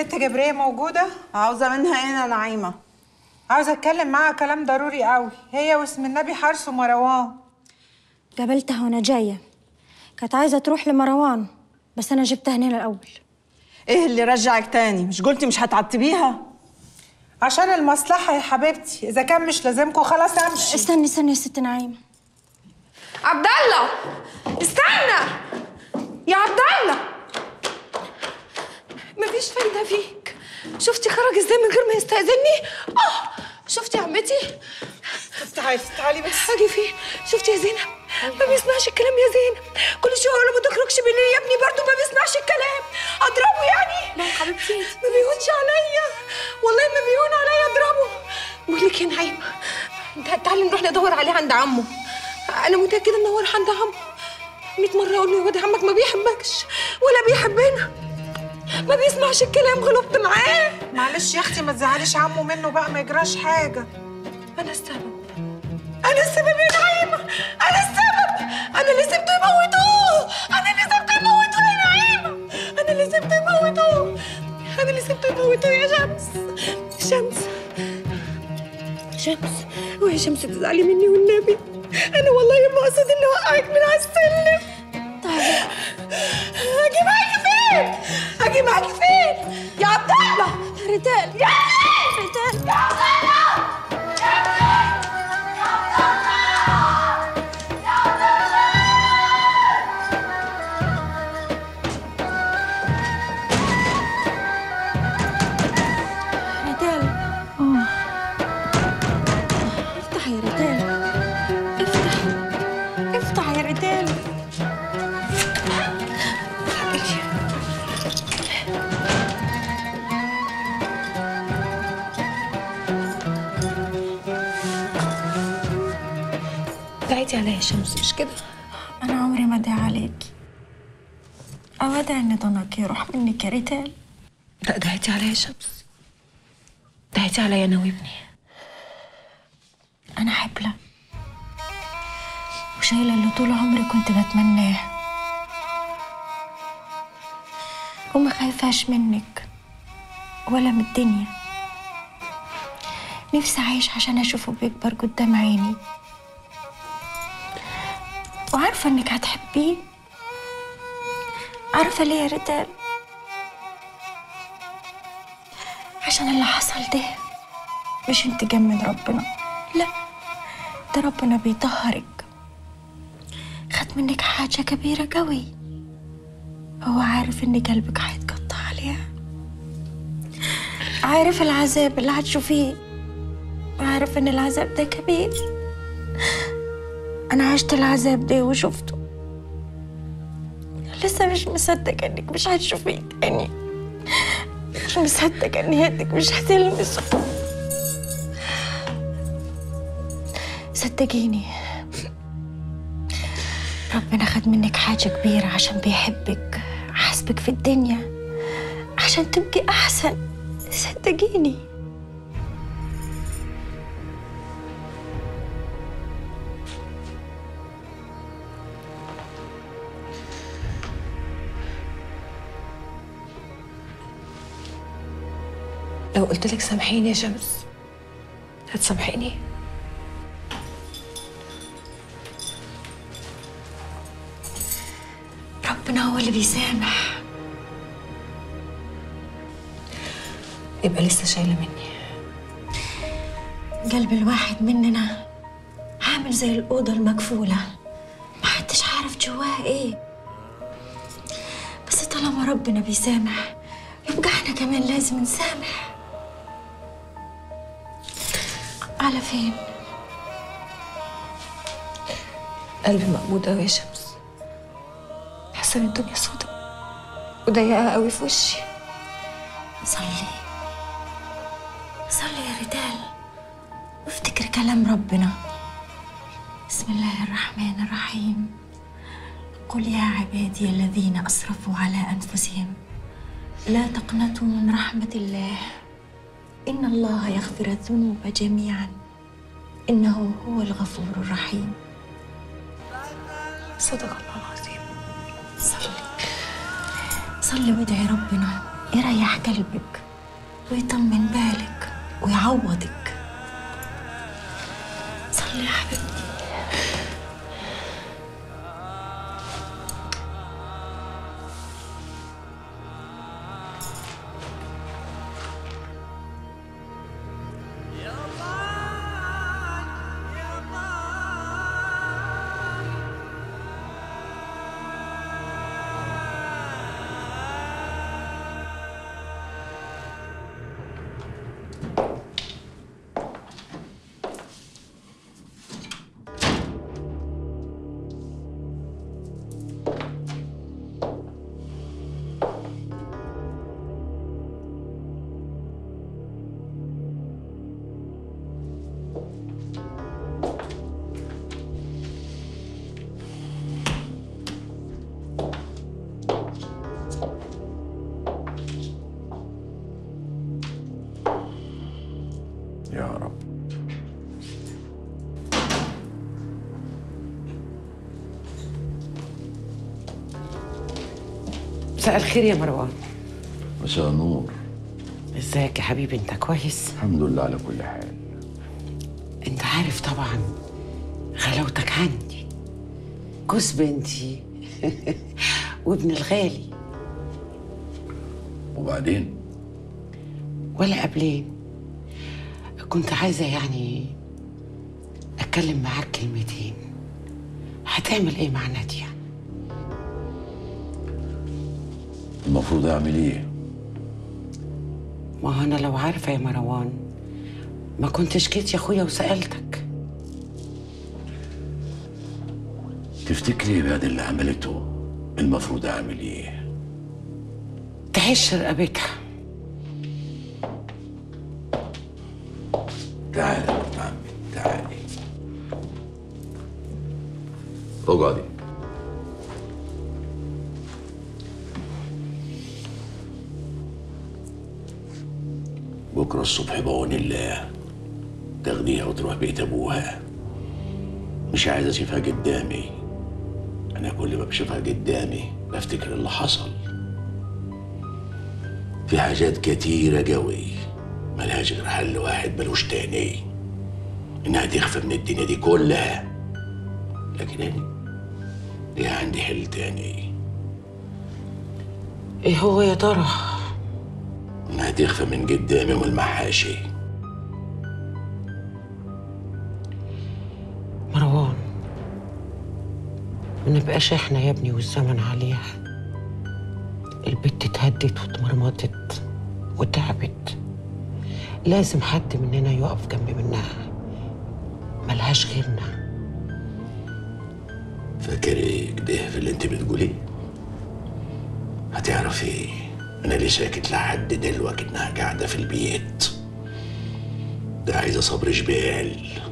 الست جبريه موجوده؟ عاوزه منها ايه يا نعيمه؟ عاوزه اتكلم معاها كلام ضروري قوي، هي واسم النبي حارس مروان. قابلتها وانا جايه، كانت عايزه تروح لمروان بس انا جبتها هنا الاول. ايه اللي رجعك تاني؟ مش قلتي مش هتعتبيها؟ عشان المصلحه يا حبيبتي، اذا كان مش لازمكم خلاص امشي. استني استني يا ست نعيمه. عبدالله استنى يا عبدالله، مفيش فايده فيك. شفتي خرج ازاي من غير ما يستأذني؟ شفتي يا عمتي؟ تعالي تعالي بس اجي فيه. شفتي يا زينه؟ ما بيسمعش الكلام يا زينه، كل شويه اقول له ما تخرجش بالليل يا ابني، برضه ما بيسمعش الكلام. اضربه يعني؟ لا يا حبيبتي ما بيهونش عليا، والله ما بيهون عليا اضربه. بقول لك يا نعيم، تعالي نروح ندور عليه عند عمه، انا متاكده ان هو راح عند عمه. 100 مره اقول له يا واد عمك ما بيحبكش ولا بيحبنا، ما بيسمعش الكلام، غلبت معاه. معلش يا اختي ما تزعليش عمه منه بقى، ما يجراش حاجه. انا السبب، انا السبب يا نعيمه، انا السبب، انا اللي سبته يموتوه، انا اللي سبته يموتوه يا نعيمه، انا اللي سبته يموتوه، انا اللي سبته يموتوه يا شمس. شمس شمس، ويا شمس تزعلي مني والنبي، انا والله ما اقصد اني اوقعك من على السلم. طيب اجي معاكي فين؟ اجي معاكي فين؟ يا عبدالله ريتال، يا ريتال، يا عبدالله، يا عبدالله، يا عبدالله ريتال. افتح يا ريتال، افتح افتح يا ريتال. دعيتي عليا يا شمس مش كده؟ أنا عمري ما أدعي عليكي. أودع إن ضنك يروح منك يا ريتال. لا دعيتي عليا يا شمس. دعيتي عليا أنا وابني. أنا حبلة وشايلة اللي طول عمري كنت بتمناه وما خايفاش منك ولا من الدنيا. نفسي أعيش عشان أشوفه بيكبر قدام عيني، وعارفه انك هتحبيه. عارفه ليه يا ريتال؟ عشان اللي حصل ده مش انتقام من ربنا، لا ده ربنا بيطهرك. خد منك حاجه كبيره قوي، هو عارف ان قلبك هيتقطع عليها، عارف العذاب اللي هتشوفيه، عارف ان العذاب ده كبير. أنا عشت العذاب ده وشفته، لسه مش مصدقة إنك مش هتشوفيه تاني، مش مصدقة إن يدك مش هتلمسه. صدقيني ربنا خد منك حاجة كبيرة عشان بيحبك، حاسبك في الدنيا عشان تبقي أحسن. صدقيني. لو قلت لك سامحيني يا شمس هتسامحيني؟ ربنا هو اللي بيسامح. يبقى لسه شايله مني. قلب الواحد مننا عامل زي الاوضه المقفوله، محدش عارف جواها ايه، بس طالما ربنا بيسامح يبقى احنا كمان لازم نسامح. على فين؟ قلبي مقبوض قوي يا شمس، حاسه ان الدنيا سودا وضيقه قوي في وشي. صلي صلي يا ريتال وافتكر كلام ربنا. بسم الله الرحمن الرحيم، قل يا عبادي الذين اسرفوا على انفسهم لا تقنطوا من رحمه الله إن الله يغفر الذنوب جميعاً إنه هو الغفور الرحيم. صدق الله العظيم. صلي صلي وادعي ربنا يريح قلبك ويطمن بالك ويعوضك. صلي يا حبيبتي. مساء الخير يا مروان. مساء نور. ازيك يا حبيبي؟ انت كويس؟ الحمد لله على كل حال. انت عارف طبعا غلاوتك عندي، جوز بنتي وابن الغالي. وبعدين؟ ولا قبلين كنت عايزه يعني اتكلم معاك كلمتين. هتعمل ايه مع ناديه؟ المفروض اعمل ايه؟ ما انا لو عارفه يا مروان ما كنتش جيت يا اخويا وسالتك. تفتكري بعد اللي عملته المفروض اعمل ايه؟ تعيش رقبتها. تعالي يا عمي تعالي. اقعدي. بكره الصبح بعون الله تاخديها وتروح بيت ابوها. مش عايز اشوفها قدامي. انا كل ما بشوفها قدامي بفتكر اللي حصل. في حاجات كتيره قوي ملهاش غير حل واحد ملوش تاني، انها تخفى من الدنيا دي كلها. لكن انا ليها عندي حل تاني. ايه هو يا ترى؟ انها تخفى من قدامي والمحاشي. مروان ما نبقاش احنا يا ابني والزمن عليها. البت اتهدت واتمرمطت وتعبت، لازم حد مننا يقف جنب منها، ملهاش غيرنا. فاكري كده في اللي انت بتقوليه؟ هتعرفي انا ليه ساكت لحد دلوقتي انها قاعده في البيت؟ ده عايزه صبر جبال.